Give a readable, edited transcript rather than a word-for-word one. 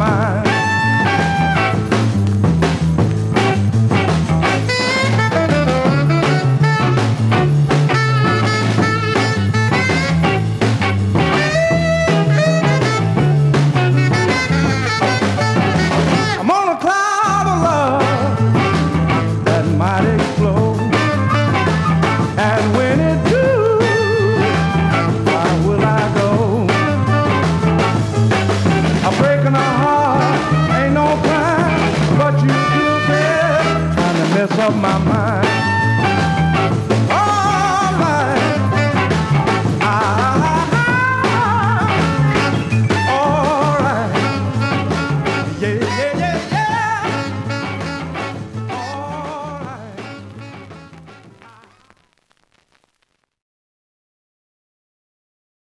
mind. I'm on a cloud of love that might explode, and when it of my mind.